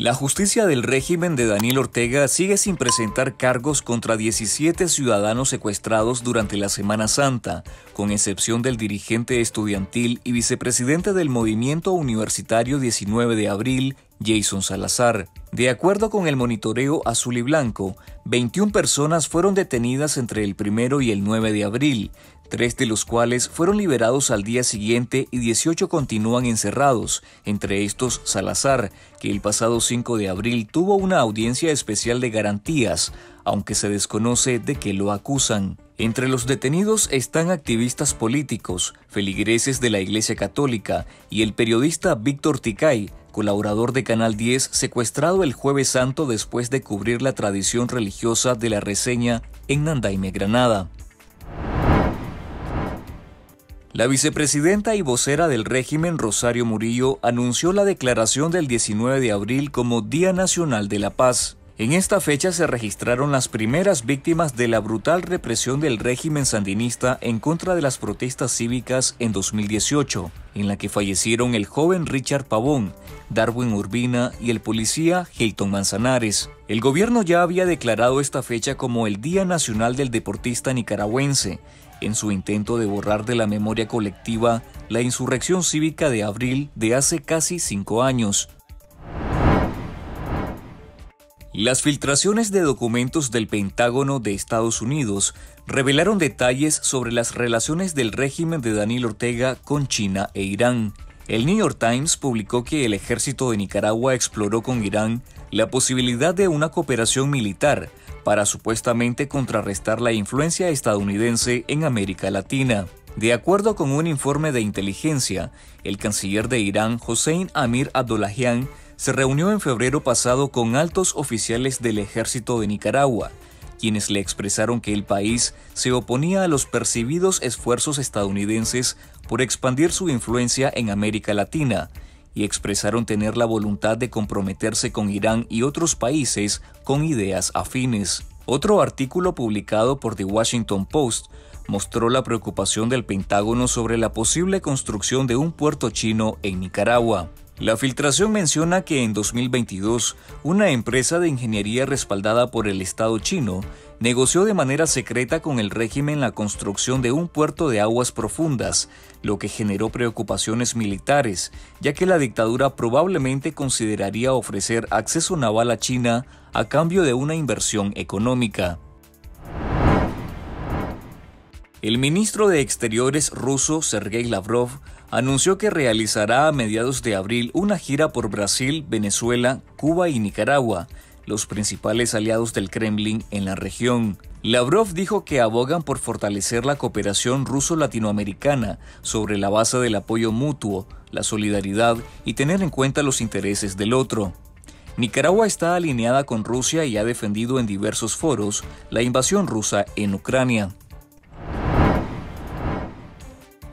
La justicia del régimen de Daniel Ortega sigue sin presentar cargos contra 17 ciudadanos secuestrados durante la Semana Santa, con excepción del dirigente estudiantil y vicepresidente del Movimiento Universitario 19 de Abril, Jasson Salazar. De acuerdo con el Monitoreo Azul y Blanco, 21 personas fueron detenidas entre el 1 y el 9 de abril, 3 de los cuales fueron liberados al día siguiente y 18 continúan encerrados, entre estos Salazar, que el pasado 5 de abril tuvo una audiencia especial de garantías, aunque se desconoce de qué lo acusan. Entre los detenidos están activistas políticos, feligreses de la Iglesia Católica y el periodista Víctor Ticay, colaborador de Canal 10, secuestrado el Jueves Santo después de cubrir la tradición religiosa de La Reseña en Nandaime, Granada. La vicepresidenta y vocera del régimen, Rosario Murillo, anunció la declaración del 19 de abril como Día Nacional de la Paz. En esta fecha se registraron las primeras víctimas de la brutal represión del régimen sandinista en contra de las protestas cívicas en 2018, en la que fallecieron el joven Richard Pavón, Darwin Urbina y el policía Gilton Manzanares. El gobierno ya había declarado esta fecha como el Día Nacional del Deportista Nicaragüense, en su intento de borrar de la memoria colectiva la insurrección cívica de abril de hace casi 5 años. Las filtraciones de documentos del Pentágono de Estados Unidos revelaron detalles sobre las relaciones del régimen de Daniel Ortega con China e Irán. El New York Times publicó que el ejército de Nicaragua exploró con Irán la posibilidad de una cooperación militar para supuestamente contrarrestar la influencia estadounidense en América Latina. De acuerdo con un informe de inteligencia, el canciller de Irán, Hossein Amir Abdollahian, se reunió en febrero pasado con altos oficiales del ejército de Nicaragua, quienes le expresaron que el país se oponía a los percibidos esfuerzos estadounidenses por expandir su influencia en América Latina, y expresaron tener la voluntad de comprometerse con Irán y otros países con ideas afines. Otro artículo publicado por The Washington Post mostró la preocupación del Pentágono sobre la posible construcción de un puerto chino en Nicaragua. La filtración menciona que en 2022, una empresa de ingeniería respaldada por el Estado chino negoció de manera secreta con el régimen la construcción de un puerto de aguas profundas, lo que generó preocupaciones militares, ya que la dictadura probablemente consideraría ofrecer acceso naval a China a cambio de una inversión económica. El ministro de Exteriores ruso, Sergey Lavrov, anunció que realizará a mediados de abril una gira por Brasil, Venezuela, Cuba y Nicaragua, los principales aliados del Kremlin en la región. Lavrov dijo que abogan por fortalecer la cooperación ruso-latinoamericana sobre la base del apoyo mutuo, la solidaridad y tener en cuenta los intereses del otro. Nicaragua está alineada con Rusia y ha defendido en diversos foros la invasión rusa en Ucrania.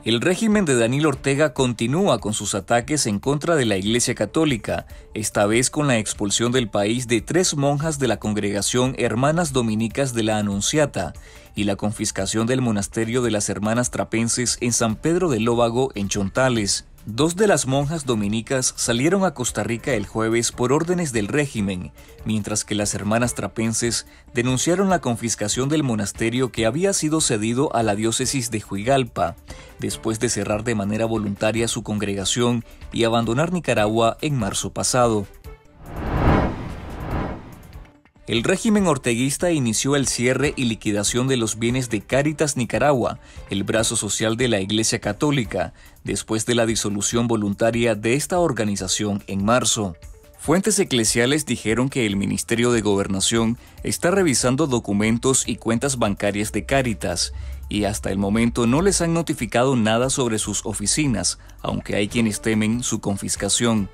El régimen de Daniel Ortega continúa con sus ataques en contra de la Iglesia Católica, esta vez con la expulsión del país de 3 monjas de la congregación Hermanas Dominicas de la Anunciata y la confiscación del monasterio de las Hermanas Trapenses en San Pedro de Lóbago, en Chontales. 2 de las monjas dominicas salieron a Costa Rica el jueves por órdenes del régimen, mientras que las Hermanas Trapenses denunciaron la confiscación del monasterio que había sido cedido a la diócesis de Juigalpa, después de cerrar de manera voluntaria su congregación y abandonar Nicaragua en marzo pasado. El régimen orteguista inició el cierre y liquidación de los bienes de Cáritas Nicaragua, el brazo social de la Iglesia Católica, después de la disolución voluntaria de esta organización en marzo. Fuentes eclesiales dijeron que el Ministerio de Gobernación está revisando documentos y cuentas bancarias de Cáritas, y hasta el momento no les han notificado nada sobre sus oficinas, aunque hay quienes temen su confiscación.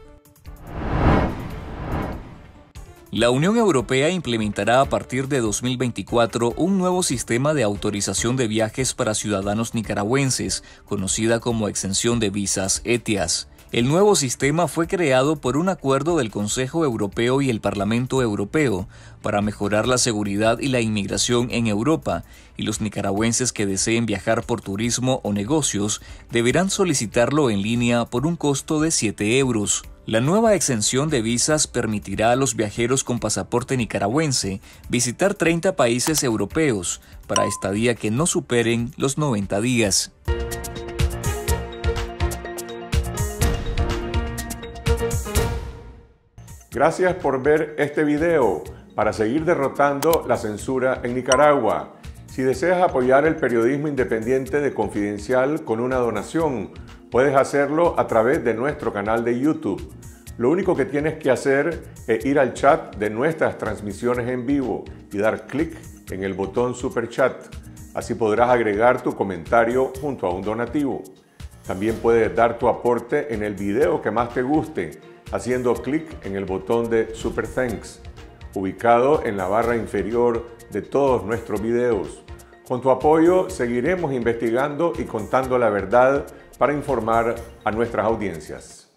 La Unión Europea implementará a partir de 2024 un nuevo sistema de autorización de viajes para ciudadanos nicaragüenses, conocida como exención de visas ETIAS. El nuevo sistema fue creado por un acuerdo del Consejo Europeo y el Parlamento Europeo para mejorar la seguridad y la inmigración en Europa, y los nicaragüenses que deseen viajar por turismo o negocios deberán solicitarlo en línea por un costo de 7 euros. La nueva exención de visas permitirá a los viajeros con pasaporte nicaragüense visitar 30 países europeos para estadía que no superen los 90 días. Gracias por ver este video para seguir derrotando la censura en Nicaragua. Si deseas apoyar el periodismo independiente de Confidencial con una donación, puedes hacerlo a través de nuestro canal de YouTube. Lo único que tienes que hacer es ir al chat de nuestras transmisiones en vivo y dar clic en el botón Super Chat. Así podrás agregar tu comentario junto a un donativo. También puedes dar tu aporte en el video que más te guste, haciendo clic en el botón de Super Thanks, ubicado en la barra inferior de todos nuestros videos. Con tu apoyo seguiremos investigando y contando la verdad para informar a nuestras audiencias.